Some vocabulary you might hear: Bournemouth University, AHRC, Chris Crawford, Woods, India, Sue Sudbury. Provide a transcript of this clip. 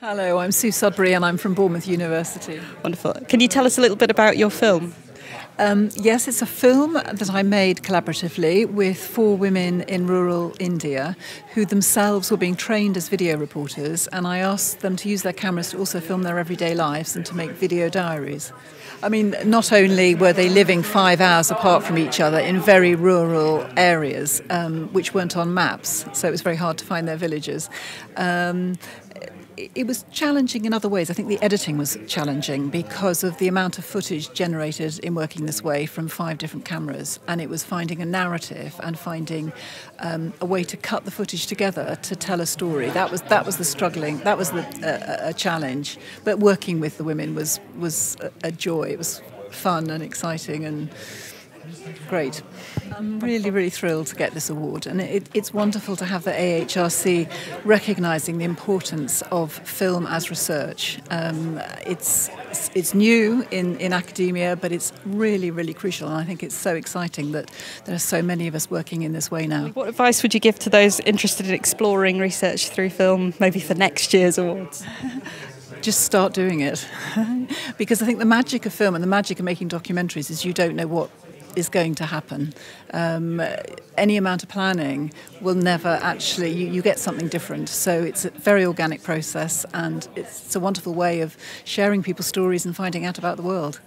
Hello, I'm Sue Sudbury and I'm from Bournemouth University. Wonderful. Can you tell us a little bit about your film? Yes, it's a film that I made collaboratively with four women in rural India who themselves were being trained as video reporters, and I asked them to use their cameras to also film their everyday lives and to make video diaries. I mean, not only were they living 5 hours apart from each other in very rural areas, which weren't on maps, so it was very hard to find their villages. It was challenging in other ways. I think the editing was challenging because of the amount of footage generated in working this way from 5 different cameras, and it was finding a narrative and finding a way to cut the footage together to tell a story. That was the struggling. That was a challenge. But working with the women was a joy. It was fun and exciting and great. I'm really, really thrilled to get this award, and it's wonderful to have the AHRC recognising the importance of film as research. It's new in academia, but it's really, really crucial, and I think it's so exciting that there are so many of us working in this way now. What advice would you give to those interested in exploring research through film, maybe for next year's awards? Just start doing it, because I think the magic of film and the magic of making documentaries is you don't know what is going to happen. Any amount of planning will never actually, you get something different. So it's a very organic process, and it's a wonderful way of sharing people's stories and finding out about the world.